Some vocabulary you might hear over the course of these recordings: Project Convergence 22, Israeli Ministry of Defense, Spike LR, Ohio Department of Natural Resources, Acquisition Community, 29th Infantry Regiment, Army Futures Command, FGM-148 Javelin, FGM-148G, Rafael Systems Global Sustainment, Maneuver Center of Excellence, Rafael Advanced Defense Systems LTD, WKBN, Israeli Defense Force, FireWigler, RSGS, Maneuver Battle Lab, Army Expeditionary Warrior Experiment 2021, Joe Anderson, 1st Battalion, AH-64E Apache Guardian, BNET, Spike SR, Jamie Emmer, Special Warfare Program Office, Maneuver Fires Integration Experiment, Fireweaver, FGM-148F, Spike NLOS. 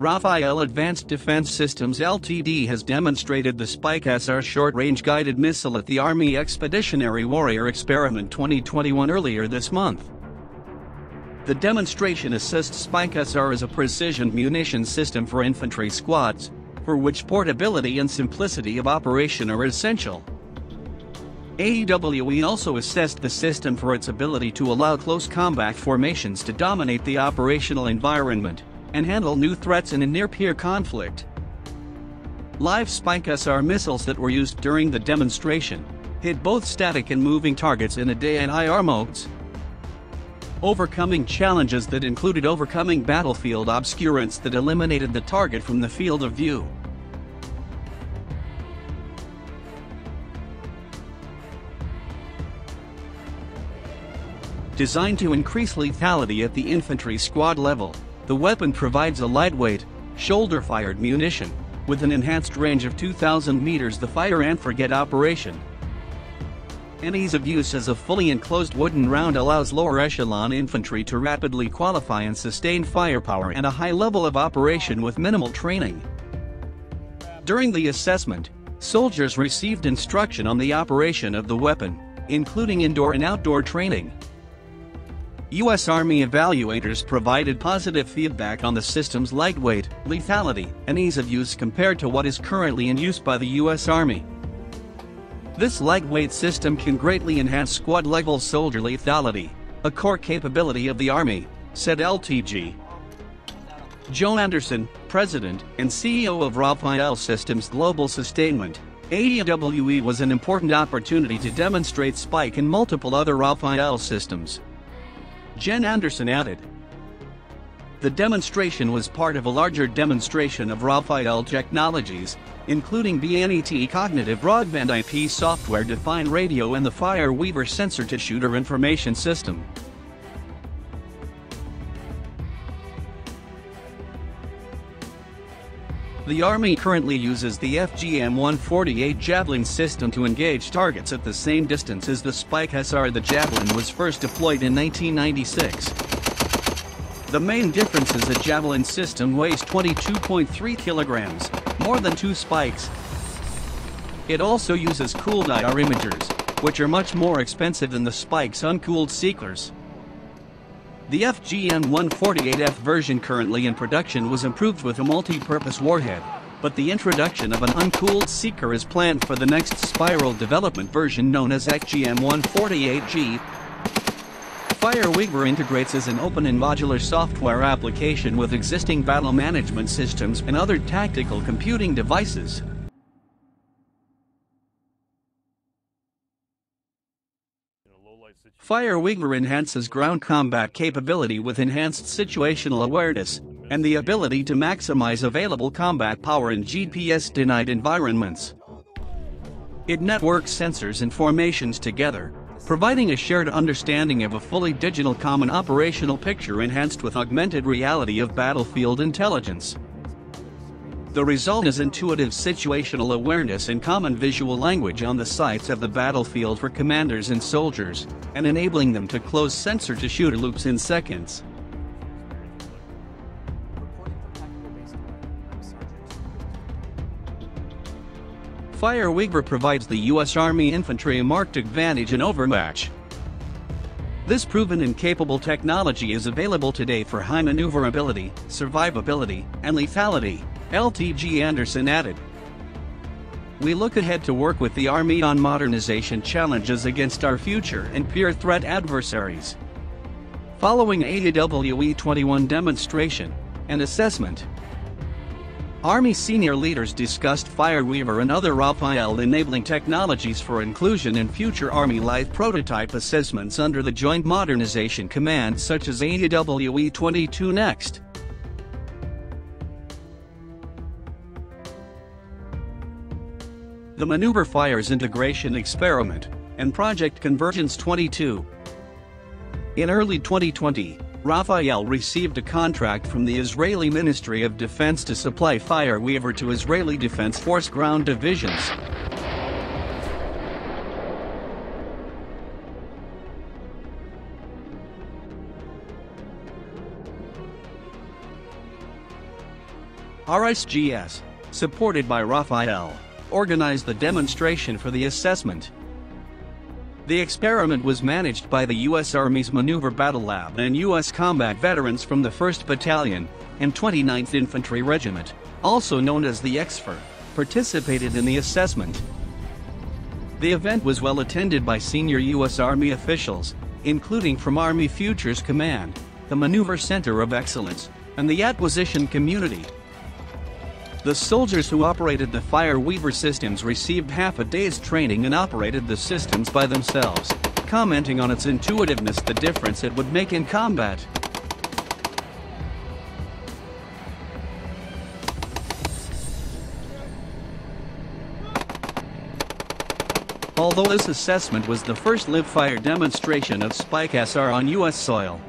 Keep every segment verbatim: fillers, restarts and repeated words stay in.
Rafael Advanced Defense Systems L T D has demonstrated the Spike S R short-range guided missile at the Army Expeditionary Warrior Experiment twenty twenty-one earlier this month. The demonstration assists Spike S R as a precision munition system for infantry squads, for which portability and simplicity of operation are essential. A W E also assessed the system for its ability to allow close combat formations to dominate the operational environment and handle new threats in a near-peer conflict. Live Spike S R missiles that were used during the demonstration hit both static and moving targets in a day and I R modes. Overcoming challenges that included overcoming battlefield obscurants that eliminated the target from the field of view. Designed to increase lethality at the infantry squad level, the weapon provides a lightweight, shoulder-fired munition, with an enhanced range of two thousand meters the fire-and-forget operation. An ease of use as a fully enclosed wooden round allows lower echelon infantry to rapidly qualify and sustain firepower and a high level of operation with minimal training. During the assessment, soldiers received instruction on the operation of the weapon, including indoor and outdoor training. U S Army evaluators provided positive feedback on the system's lightweight, lethality, and ease of use compared to what is currently in use by the U S Army. This lightweight system can greatly enhance squad-level soldier lethality, a core capability of the Army, said L T G. Joe Anderson, President and C E O of Rafael Systems Global Sustainment, A W E was an important opportunity to demonstrate Spike and multiple other Rafael systems. Jen Anderson added, "The demonstration was part of a larger demonstration of Rafael technologies, including B N E T cognitive broadband I P software-defined radio and the Fireweaver sensor-to-shooter information system." The Army currently uses the F G M one forty-eight Javelin system to engage targets at the same distance as the Spike S R. The Javelin was first deployed in nineteen ninety-six. The main difference is the Javelin system weighs twenty-two point three kilograms, more than two spikes. It also uses cooled I R imagers, which are much more expensive than the Spike's uncooled seekers. The F G M one forty-eight F version currently in production was improved with a multi-purpose warhead, but the introduction of an uncooled seeker is planned for the next spiral development version known as F G M one forty-eight G. FireWigler integrates as an open and modular software application with existing battle management systems and other tactical computing devices. FireWigler enhances ground combat capability with enhanced situational awareness and the ability to maximize available combat power in G P S-denied environments. It networks sensors and formations together, providing a shared understanding of a fully digital common operational picture enhanced with augmented reality of battlefield intelligence. The result is intuitive situational awareness and common visual language on the sites of the battlefield for commanders and soldiers, and enabling them to close sensor-to-shooter loops in seconds. FireWigler provides the U S Army infantry a marked advantage in overmatch. This proven and capable technology is available today for high maneuverability, survivability, and lethality, L T G Anderson added. "We look ahead to work with the Army on modernization challenges against our future and peer threat adversaries." Following A W E twenty-one demonstration and assessment, Army senior leaders discussed FireWeaver and other Rafael enabling technologies for inclusion in future Army life prototype assessments under the Joint Modernization Command such as A W E twenty-two NEXT. The Maneuver Fires Integration Experiment, and Project Convergence twenty-two. In early twenty twenty, Rafael received a contract from the Israeli Ministry of Defense to supply FireWeaver to Israeli Defense Force ground divisions. R S G S, supported by Rafael, organized the demonstration for the assessment. The experiment was managed by the U S Army's Maneuver Battle Lab and U S combat veterans from the first Battalion and twenty-ninth Infantry Regiment, also known as the X F E R, participated in the assessment. The event was well attended by senior U S Army officials, including from Army Futures Command, the Maneuver Center of Excellence, and the Acquisition Community. The soldiers who operated the Fireweaver systems received half a day's training and operated the systems by themselves, commenting on its intuitiveness, the difference it would make in combat. Although this assessment was the first live-fire demonstration of Spike S R on U S soil.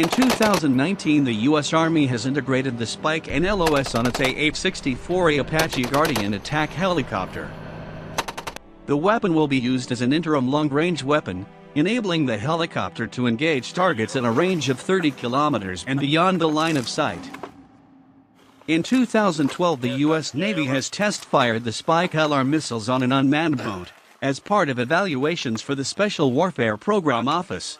In two thousand nineteen, the U S Army has integrated the Spike N L O S on its A H sixty-four E Apache Guardian attack helicopter. The weapon will be used as an interim long-range weapon, enabling the helicopter to engage targets in a range of thirty kilometers and beyond the line of sight. In two thousand twelve, the U S Navy has test-fired the Spike L R missiles on an unmanned boat, as part of evaluations for the Special Warfare Program Office.